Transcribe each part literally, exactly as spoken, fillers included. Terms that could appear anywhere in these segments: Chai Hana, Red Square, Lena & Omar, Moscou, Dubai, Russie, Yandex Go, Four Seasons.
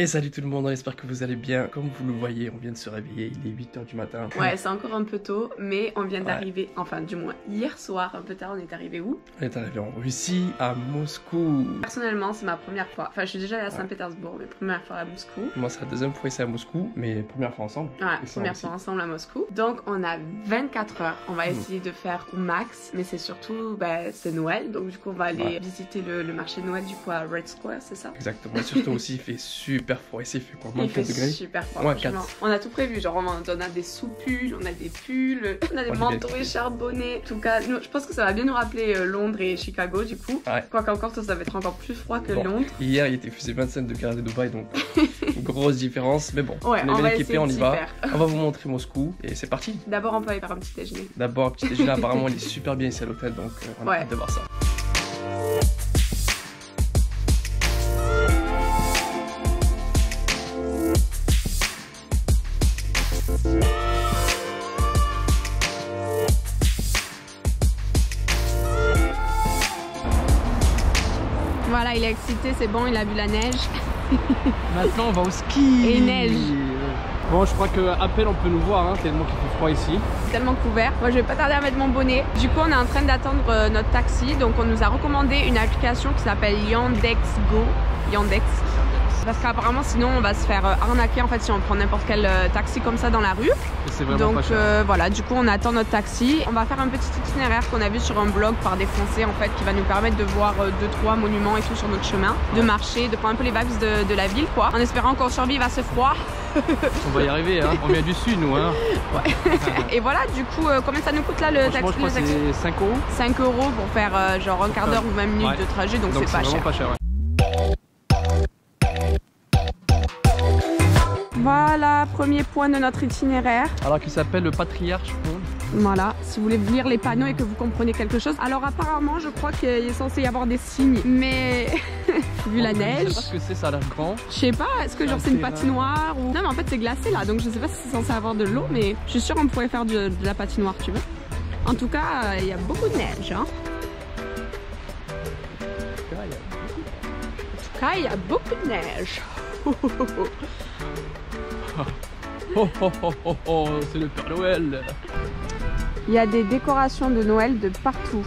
Et salut tout le monde, j'espère que vous allez bien. Comme vous le voyez, on vient de se réveiller, il est huit heures du matin. Ouais, c'est encore un peu tôt, mais on vient d'arriver, ouais. Enfin du moins hier soir, un peu tard, on est arrivé où? On est arrivé en Russie, à Moscou. Personnellement, c'est ma première fois. Enfin, je suis déjà allée à Saint-Pétersbourg, ouais. Mais première fois à Moscou. Moi, c'est la deuxième fois ici à Moscou, mais première fois ensemble. Ouais, première fois ensemble à Moscou. Donc, on a vingt-quatre heures, on va essayer mmh. de faire au max, mais c'est surtout, bah, c'est Noël, donc du coup, on va aller ouais. visiter le, le marché de Noël, du coup, à Red Square, c'est ça? Exactement, surtout aussi, il fait super froid ici, il fait quoi, moins de quatre degrés? Super froid, ouais, quatre. On a tout prévu, genre on a des sous-pulls, on a des pulls, on a des on manteaux et charbonnés. En tout cas, nous, je pense que ça va bien nous rappeler euh, Londres et Chicago du coup. Ouais. Quoi qu'encore, ça, ça va être encore plus froid que bon. Londres. Hier, il était fusé vingt-cinq degrés de Dubaï, donc grosse différence, mais bon, ouais, on est on bien équipé, on y va. On va vous montrer Moscou et c'est parti. D'abord, on peut aller faire un petit déjeuner. D'abord, petit déjeuner, apparemment, il est super bien ici à l'hôtel, donc euh, on a ouais. hâte de voir ça. Voilà, il est excité, c'est bon, il a vu la neige. Maintenant, on va au ski. Et il neige. Bon, je crois qu'à peine on peut nous voir, hein, tellement qu'il fait froid ici. Tellement couvert. Moi, je vais pas tarder à mettre mon bonnet. Du coup, on est en train d'attendre euh, notre taxi. Donc, on nous a recommandé une application qui s'appelle Yandex Go. Yandex. Parce qu'apparemment, sinon, on va se faire euh, arnaquer en fait si on prend n'importe quel euh, taxi comme ça dans la rue. C'est vraiment donc pas cher. Euh, voilà, du coup, on attend notre taxi. On va faire un petit itinéraire qu'on a vu sur un blog par des Français en fait, qui va nous permettre de voir euh, deux trois monuments et tout sur notre chemin, de marcher, de prendre un peu les vibes de, de la ville, quoi. En espérant qu'on survive à ce froid. On va y arriver, hein. On vient du sud, nous, hein. Ouais. Et voilà, du coup, euh, combien ça nous coûte là le taxi? Je crois que c'est cinq euros. cinq euros pour faire euh, genre un quart d'heure ou vingt minutes ouais. de trajet, donc c'est pas cher. Pas cher ouais. Voilà, premier point de notre itinéraire. Alors qu'il s'appelle le Patriarche Pond. Voilà, si vous voulez lire les panneaux et que vous comprenez quelque chose. Alors apparemment, je crois qu'il est censé y avoir des signes, mais vu en la neige... Je sais pas ce que c'est, ça a l'air grand. Je sais pas, est-ce que genre c'est une patinoire ou... Non mais en fait c'est glacé là, donc je sais pas si c'est censé avoir de l'eau, mais je suis sûre qu'on pourrait faire du, de la patinoire, tu veux. En tout cas, il euh, y a beaucoup de neige, hein. En tout cas, il y a beaucoup de neige. Oh oh oh oh oh, c'est le Père Noël. Il y a des décorations de Noël de partout.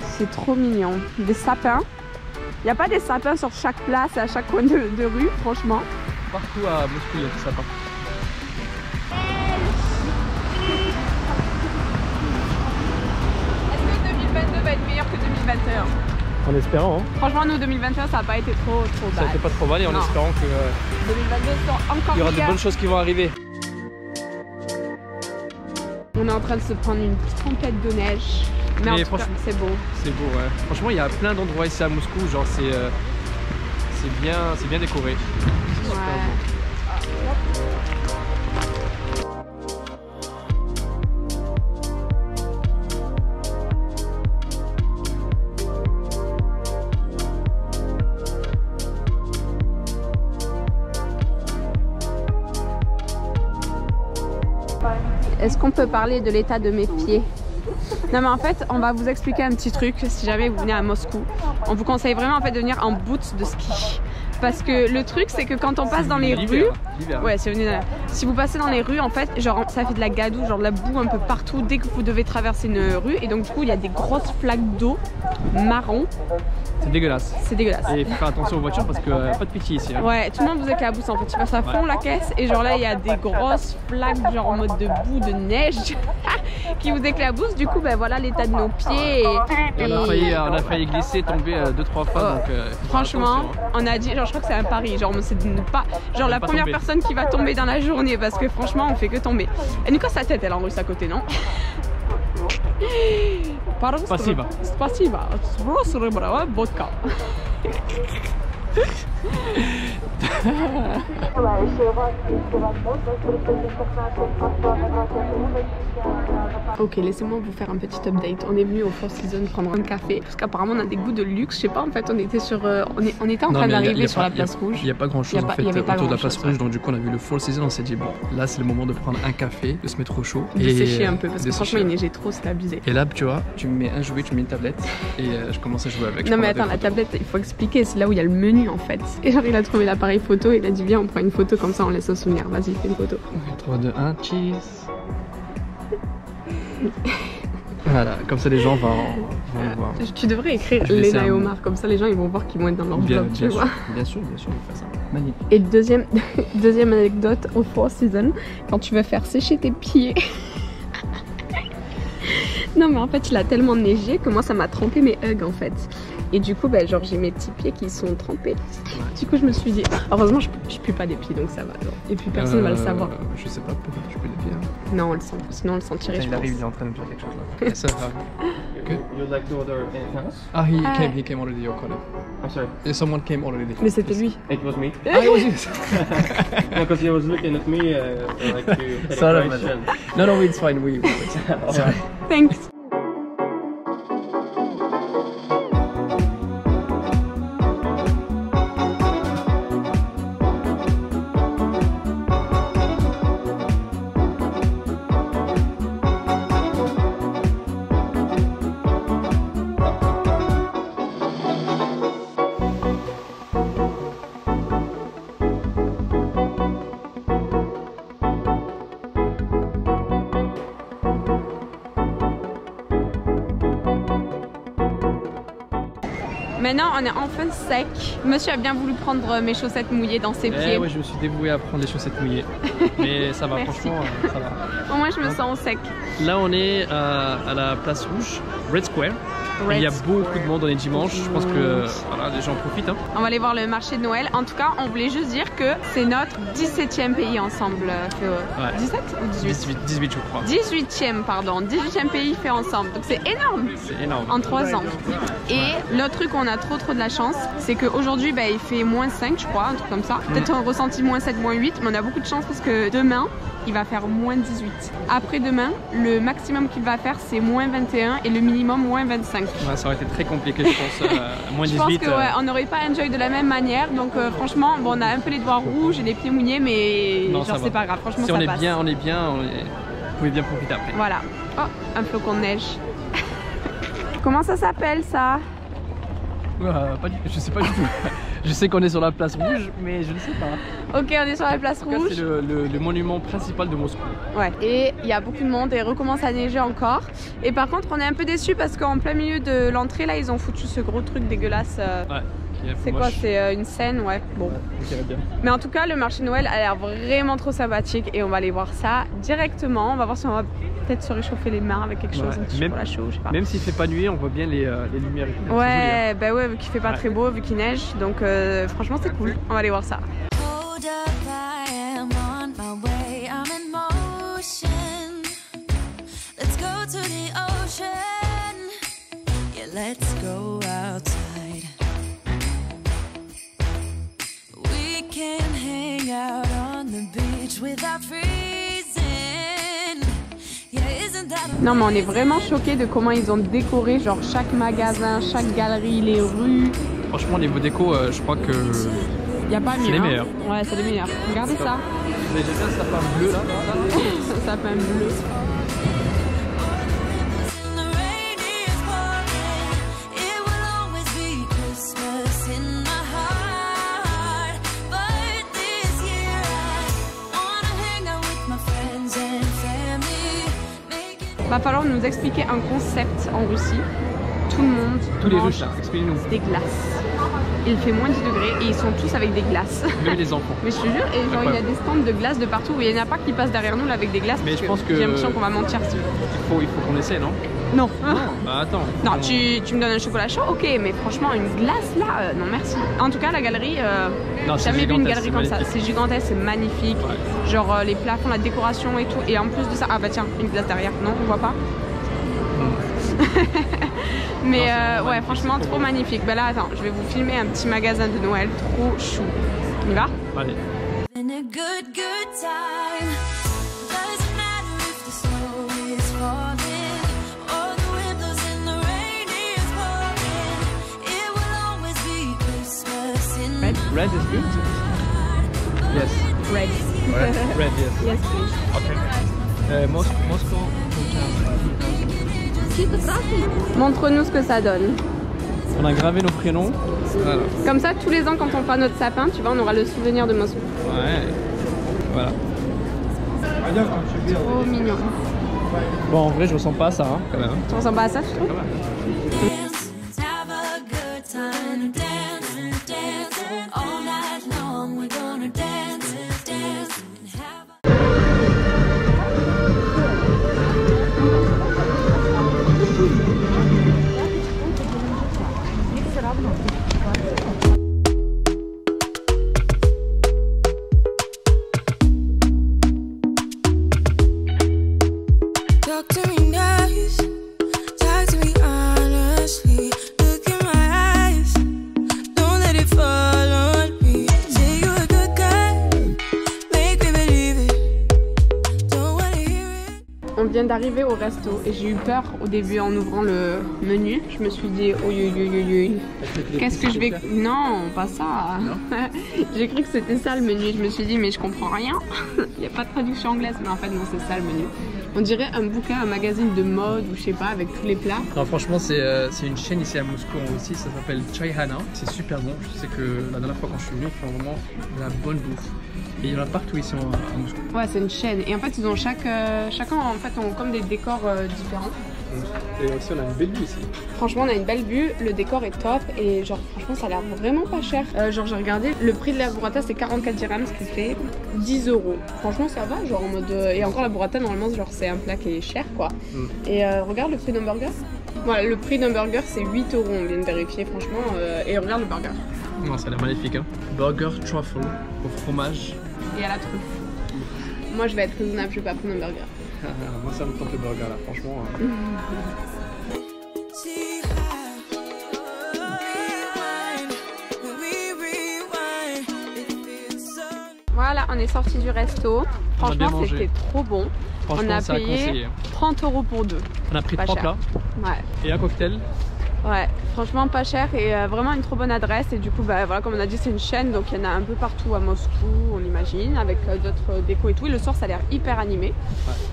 C'est trop mignon. Des sapins. Il n'y a pas des sapins sur chaque place, à chaque coin de, de rue, franchement. Partout à Moscou, il y a des sapins. Est-ce que deux mille vingt-deux va être meilleur que deux mille vingt-et-un? En espérant. Hein. Franchement, nous, deux mille vingt-et-un, ça n'a pas été trop, trop bad. Ça n'a été pas trop mal et en non. espérant que euh, deux mille vingt-deux sont encore il y aura de bonnes choses qui vont arriver. On est en train de se prendre une petite tempête de neige. Mais, mais en tout cas, c'est beau. C'est beau, ouais. Franchement, il y a plein d'endroits ici à Moscou. Genre, c'est euh, c'est bien, c'est bien décoré. C'est super beau. Est-ce qu'on peut parler de l'état de mes pieds? Non mais en fait, on va vous expliquer un petit truc. Si jamais vous venez à Moscou, on vous conseille vraiment en fait de venir en boots de ski. Parce que le truc, c'est que quand on passe dans les rues, ouais, c'est venu. Si vous passez dans les rues, en fait, genre ça fait de la gadoue, genre de la boue un peu partout dès que vous devez traverser une rue, et donc du coup, il y a des grosses flaques d'eau marron. C'est dégueulasse. C'est dégueulasse. Et faut faire attention aux voitures parce que euh, pas de pitié ici. Hein. Ouais, tout le monde vous éclabousse en fait. Tu passes à fond ouais. la caisse et genre là, il y a des grosses flaques genre en mode de boue, de neige qui vous éclaboussent. Du coup, ben voilà l'état de nos pieds. Et... Et on, a failli, on a failli glisser, tomber euh, deux trois fois. Oh. Donc, euh, franchement, on a dit, genre je crois que c'est un pari. Genre c'est de ne pas, genre la pas première tomber. personne qui va tomber dans la journée parce que franchement, on fait que tomber. Et Nico, sa tête, elle en russe à côté, non? Pardon, Спасибо. Спасибо. Сброс рыбного vodka. Ok, laissez-moi vous faire un petit update. On est venu au Four Seasons prendre un café parce qu'apparemment on a des goûts de luxe. Je sais pas, en fait, on était sur, euh, on, est, on était en non, train d'arriver sur pas, la place rouge. Il n'y a pas grand-chose en pas, fait autour grand de la place chose, rouge. Ouais. Donc du coup, on a vu le Four Seasons. On s'est dit bon, là c'est le moment de prendre un café, de se mettre au chaud et de sécher un peu parce que franchement il neigeait trop, c'était abusé. Et là, tu vois, tu me mets un jouet, tu me mets une tablette et euh, je commence à jouer avec. Je non mais attends, la tablette, il faut expliquer. C'est là où il y a le menu en fait. Et genre il a trouvé l'appareil photo et il a dit viens, on prend une photo comme ça, on laisse un souvenir. Vas-y, fais une photo. trois, deux, un, cheese. Voilà, comme ça les gens vont, vont euh, voir. Tu devrais écrire Léna et Omar, comme ça les gens ils vont voir qu'ils vont être dans leur bien, vlog, bien tu sûr, vois. Bien sûr, bien sûr, on fait ça. Magnifique. Et deuxième, deuxième anecdote au Four Seasons, quand tu veux faire sécher tes pieds. Non mais en fait il a tellement neigé que moi ça m'a trempé mes hugs en fait. Et du coup bah, genre j'ai mes petits pieds qui sont trempés. Du coup je me suis dit, heureusement je, je pue pas des pieds donc ça va. Genre. Et puis personne euh, va le savoir. Je sais pas pourquoi tu pues des pieds. Hein. Non on le sent, sinon on le sentirait. Putain, je il pense. Arrive, il est en train de faire quelque chose là. Yes, sir. Good. You like to order anything else? Ah, he ah. came, he came already. Your colleague. I'm sorry. Someone came already. Mais c'était lui. It was me. Ah, it was you. Because he was looking at me uh, like you. Sorry, man. No, no, it's fine. We. Sorry. Thanks. Maintenant, on est enfin sec. Monsieur a bien voulu prendre mes chaussettes mouillées dans ses eh pieds. Oui, je me suis dévouée à prendre les chaussettes mouillées. Mais ça va, franchement, ça va. Au moins, je me sens au sec. Là, on est à, à la place rouge, Red Square. Red Il y a Square. beaucoup de monde, on est dimanche. Je pense que voilà, les gens profitent. Hein. On va aller voir le marché de Noël. En tout cas, on voulait juste dire que c'est notre dix-septième pays ensemble. Fait, ouais. dix-sept ou dix-huit dix-huit, je crois. dix-huitième, pardon. dix-huitième pays fait ensemble. Donc, c'est énorme. C'est énorme. En trois ans. Et ouais. le truc qu'on a trop trop de la chance, c'est qu'aujourd'hui bah, il fait moins cinq je crois, un truc comme ça. Peut-être on ressentit moins sept, moins huit, mais on a beaucoup de chance parce que demain il va faire moins dix-huit. Après demain, le maximum qu'il va faire c'est moins vingt-et-un et le minimum moins vingt-cinq. Ouais, ça aurait été très compliqué je pense, euh, moins dix-huit. Je pense qu'on ouais, n'aurait pas enjoy de la même manière, donc euh, franchement bon, on a un peu les doigts rouges et les pieds mouillés mais non, genre c'est pas grave, franchement si ça on est passe. Bien, on est bien, on est... vous pouvez bien profiter après. Voilà, oh un flocon de neige. Comment ça s'appelle ça? Euh, pas du... Je sais pas du tout. Je sais qu'on est sur la place rouge, mais je ne sais pas. Ok, on est sur la place rouge. C'est le, le, le monument principal de Moscou. Ouais. Et il y a beaucoup de monde et recommence à neiger encore. Et par contre, on est un peu déçus parce qu'en plein milieu de l'entrée, là, ils ont foutu ce gros truc dégueulasse. Ouais. C'est quoi? C'est une scène, ouais. Bon. Mais en tout cas, le marché de Noël a l'air vraiment trop sympathique et on va aller voir ça directement. On va voir si on va peut-être se réchauffer les mains avec quelque chose, ouais. même, pour la chaud, je sais pas. Même s'il fait pas nuit, on voit bien les, euh, les lumières. Ouais, bah ouais, vu qu'il fait pas ouais. très beau, vu qu'il neige, donc euh, franchement c'est cool. On va aller voir ça. Non mais on est vraiment choqués de comment ils ont décoré genre chaque magasin, chaque galerie, les rues. Franchement niveau déco, euh, je crois que y a pas c'est les hein. meilleurs. Ouais, c'est les meilleurs. Regardez ça. J'ai déjà un sapin bleu là. Ça sapin bleu. Va falloir nous expliquer un concept en Russie. Tout le monde Tous les Russes, expliquez-nous. Des glaces. Il fait moins dix degrés et ils sont tous avec des glaces. Même les enfants. Mais je te jure, et genre, il y a des stands de glaces de partout où il n'y en a pas qui passent derrière nous là, avec des glaces. Mais parce je pense que j'ai l'impression qu'on va mentir. Si il faut, il faut qu'on essaie, non? Non. Non, bah attends. Non, on... tu, tu me donnes un chocolat chaud, ok, mais franchement, une glace là, euh, non merci. En tout cas, la galerie, euh, non, jamais vu une galerie comme ça. C'est gigantesque, c'est magnifique. Ouais. Genre euh, les plafonds, la décoration et tout. Et en plus de ça, ah bah tiens, une glace derrière, non, on voit pas. Mais non, euh, ouais, franchement, trop magnifique. Bah là, attends, je vais vous filmer un petit magasin de Noël, trop chou. On y va ? Allez. Red is good? Yes. Red. Red, red yes. Yes, please. Okay. Uh, Mos Moscou. Montre-nous ce que ça donne. On a gravé nos prénoms. Voilà. Comme ça, tous les ans, quand on fera notre sapin, tu vois, on aura le souvenir de Moscou. Ouais. Voilà. Trop mignon. Bon, en vrai, je ressens pas à ça, hein, quand même. Tu ressens pas à ça, tu trouves? D'arriver au resto et j'ai eu peur au début en ouvrant le menu. Je me suis dit oh yo yo yo yo. Qu'est-ce que je vais... Non, pas ça. J'ai cru que c'était ça le menu. Je me suis dit mais je comprends rien. Il n'y a pas de traduction anglaise, mais en fait non, c'est ça le menu. On dirait un bouquin, un magazine de mode ou je sais pas, avec tous les plats. Alors franchement, c'est euh, une chaîne ici à Moscou aussi, ça s'appelle Chai Hana. C'est super bon, je sais que la dernière fois quand je suis venu, ils font vraiment de la bonne bouffe. Et il y en a partout ici à Moscou. Ouais, c'est une chaîne. Et en fait, ils ont chaque, euh, chacun en fait, ont comme des décors euh, différents. Et aussi, on a une belle vue ici. Franchement, on a une belle vue, le décor est top et genre franchement, ça a l'air vraiment pas cher. Euh, genre, j'ai regardé, le prix de la burrata, c'est quarante-quatre dirhams, ce qui fait dix euros. Franchement, ça va, genre en mode... Et encore, la burrata, normalement, genre c'est un plat qui est cher, quoi. Mm. Et euh, regarde le prix d'un burger. Voilà, le prix d'un burger, c'est huit euros, on vient de vérifier, franchement. Euh... Et regarde le burger. Non, ça a l'air magnifique, hein. Burger truffle au fromage. Et à la truffe. Mm. Moi, je vais être raisonnable, je vais pas prendre un burger. Moi ça me tente le burger là, franchement. Euh... Voilà, on est sorti du resto. Franchement, c'était trop bon. On a payé trente euros pour deux. On a pris trois plats. Ouais. Et un cocktail. Ouais, franchement pas cher et euh, vraiment une trop bonne adresse. Et du coup, bah, voilà, comme on a dit, c'est une chaîne, donc il y en a un peu partout à Moscou, on imagine, avec euh, d'autres décos et tout. Et le soir, ça a l'air hyper animé.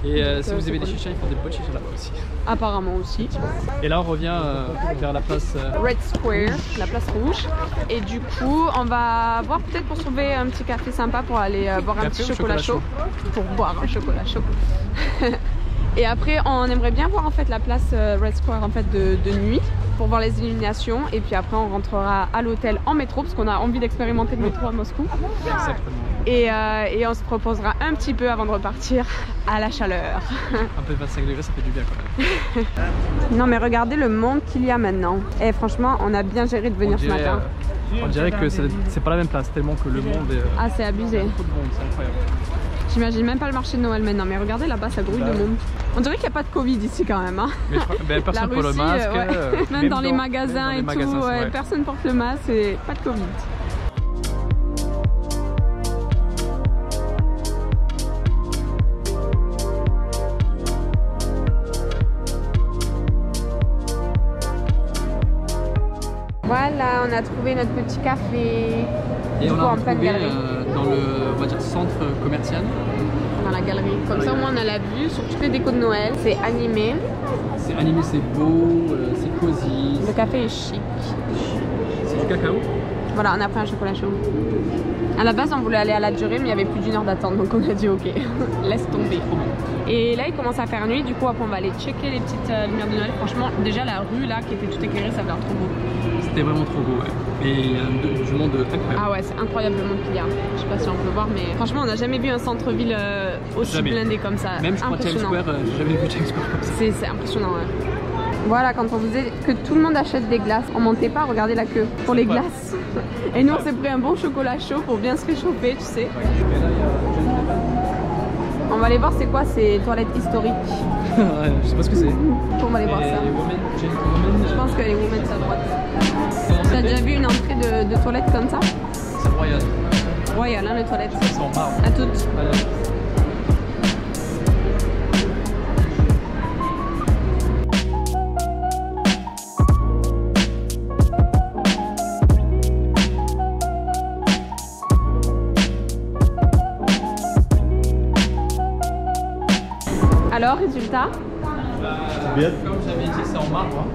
Ouais. Et euh, donc, si vous aimez des chichas, ils font des bonnes chichas là-bas aussi. Apparemment aussi. Et là, on revient euh, vers la place euh... Red Square, la place rouge. Et du coup, on va voir peut-être pour trouver un petit café sympa pour aller euh, boire un petit chocolat, chocolat chaud. chaud. Pour boire un chocolat chaud. Et après, on aimerait bien voir en fait la place Red Square en fait de, de nuit pour voir les illuminations. Et puis après, on rentrera à l'hôtel en métro parce qu'on a envie d'expérimenter le métro à Moscou. Exactement. Et, euh, et on se proposera un petit peu avant de repartir à la chaleur. Un peu vingt-cinq degrés, ça fait du bien quand même. Non mais regardez le monde qu'il y a maintenant. Et franchement, on a bien géré de venir dirait, ce matin. Euh, on dirait que c'est pas la même place tellement que le monde est... Ah, c'est abusé. Beaucoup de monde, c'est incroyable. J'imagine même pas le marché de Noël maintenant, mais regardez là-bas, ça grouille de monde. On dirait qu'il n'y a pas de Covid ici quand même. Hein. Mais je crois, ben personne porte le masque. Ouais. Euh, même, même dans, dans les magasins dans les et magasins, tout, ouais, personne porte le masque et pas de Covid. Voilà, on a trouvé notre petit café. Et du on coup, a en pleine galerie. Euh, dans le on va dire, centre commercial. Dans la galerie. Comme ça, au moins, on a la vue sur toutes les décos de Noël. C'est animé. C'est animé, c'est beau, euh, c'est cosy. Le café est chic. C'est du cacao. Voilà, on a pris un chocolat chaud. À la base, on voulait aller à la durée, mais il y avait plus d'une heure d'attente, donc on a dit ok, laisse tomber. Et là, il commence à faire nuit, du coup, après, on va aller checker les petites euh, lumières de Noël. Franchement, déjà la rue là qui était toute éclairée, ça avait l'air trop beau. C'était vraiment trop beau, ouais. Et euh, du monde incroyable. Ah ouais, c'est incroyable le monde qu'il y a. Je sais pas si on peut voir, mais franchement, on n'a jamais vu un centre-ville euh, aussi jamais. blindé comme ça. Même je crois Times Square, euh, j'ai jamais vu Times Square comme ça. C'est impressionnant, ouais. Voilà, quand on disait que tout le monde achète des glaces, on mentait pas, regardez la queue pour les glaces. Et nous, on s'est pris un bon chocolat chaud pour bien se réchauffer, tu sais. On va aller voir c'est quoi ces toilettes historiques. Je sais pas ce que c'est. On va aller voir ça. Je pense que les women, c'est à droite. T'as déjà vu une entrée de, de toilette comme ça? C'est royal. Ouais, il y en a les toilettes. Elles sont marres. À toutes. Voilà. Alors, résultat? Bien. Comme j'avais dit, c'est en marbre.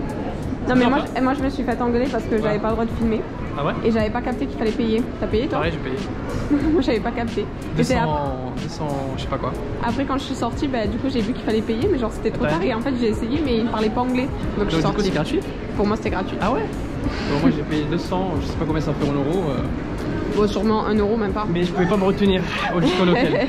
Non mais moi je, moi je me suis fait engueuler parce que ouais. J'avais pas le droit de filmer. Ah ouais? Et j'avais pas capté qu'il fallait payer. T'as payé toi? Ah ouais, j'ai payé. Moi j'avais pas capté. deux cents, après... deux cents je sais pas quoi. Après quand je suis sortie, bah, du coup j'ai vu qu'il fallait payer mais genre c'était trop tard et en fait j'ai essayé mais il parlait pas anglais. Donc, donc je suis sortie. C'était gratuit? Pour moi c'était gratuit. Ah ouais? Bon, moi j'ai payé deux cents, je sais pas combien ça fait en euros. Euh... Bon sûrement un euro même pas. Mais je pouvais pas me retenir jusqu'au local.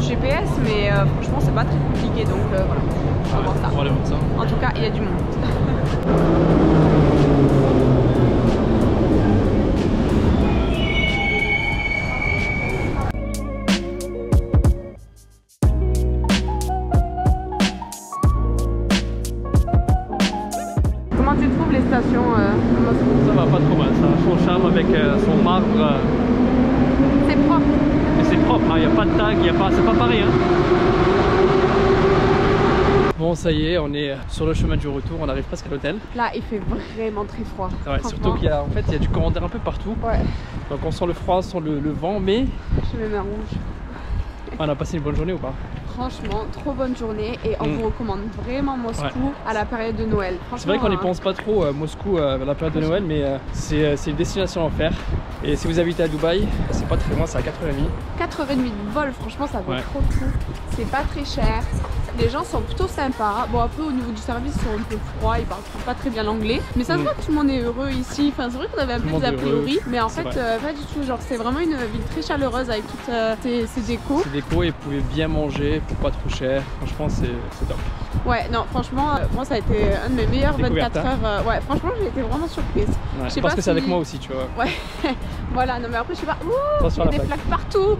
G P S, mais euh, franchement c'est pas très compliqué donc euh, voilà, on va voir ça. On va aller voir ça. En tout cas il y a du monde. Comment tu trouves les stations euh, à Moscou? Ça va pas trop mal, ça a son charme avec euh, son marbre. Euh... C'est propre. C'est propre, il n'y a pas de tag, pas... c'est pas pareil. Hein. Bon, ça y est, on est sur le chemin du retour, on arrive presque à l'hôtel. Là, il fait vraiment très froid. Ouais, surtout qu'il y, a, en fait, y a du courant d'air un peu partout. Ouais. Donc on sent le froid, on sent le, le vent, mais... Je mets ma rouge. On a passé une bonne journée ou pas? Franchement, trop bonne journée et on mmh. vous recommande vraiment Moscou ouais. à la période de Noël. C'est vrai qu'on n'y hein. pense pas trop, euh, Moscou euh, à la période de Noël, mais euh, c'est euh, une destination à faire. Et si vous habitez à Dubaï, c'est pas très loin, c'est à quatre heures trente. quatre heures trente de vol, franchement, ça vaut ouais. trop le coup. C'est pas très cher. Les gens sont plutôt sympas. Bon, après, au niveau du service, ils sont un peu froids, ils parlent pas très bien l'anglais. Mais ça se voit que tout le monde est heureux ici. Enfin, c'est vrai qu'on avait un peu des a priori, mais en fait, euh, pas du tout. Genre, c'est vraiment une ville très chaleureuse avec toutes euh, ces, ces décos. Ces décos, et vous pouvez bien manger pour pas trop cher. Franchement, c'est top. Ouais, non, franchement, euh, moi, ça a été un de mes meilleurs vingt-quatre heures. Euh, ouais, franchement, j'ai été vraiment surprise. Ouais, je pense pas que si... c'est avec moi aussi, tu vois. Ouais, voilà. Non, mais après, je sais pas. Ouh, il y a des plaques partout.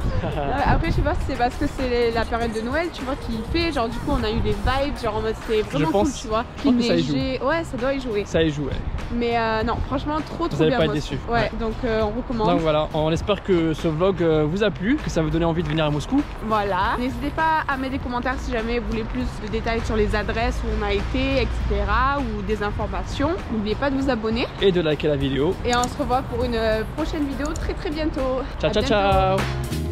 Après, je sais pas si c'est parce que c'est la période de Noël, tu vois, qui fait. Genre, du on a eu des vibes, genre en mode c'était vraiment cool, tu vois. Il neigeait, ouais, ça doit y jouer. Ça y joue, ouais. Mais euh, non, franchement, trop trop bien. Vous n'allez pas être déçus. Ouais, ouais. donc euh, on recommande. Donc voilà, on espère que ce vlog vous a plu, que ça vous donnait envie de venir à Moscou. Voilà. N'hésitez pas à mettre des commentaires si jamais vous voulez plus de détails sur les adresses où on a été, et cetera ou des informations. N'oubliez pas de vous abonner et de liker la vidéo. Et on se revoit pour une prochaine vidéo très très bientôt. Ciao, ciao, ciao.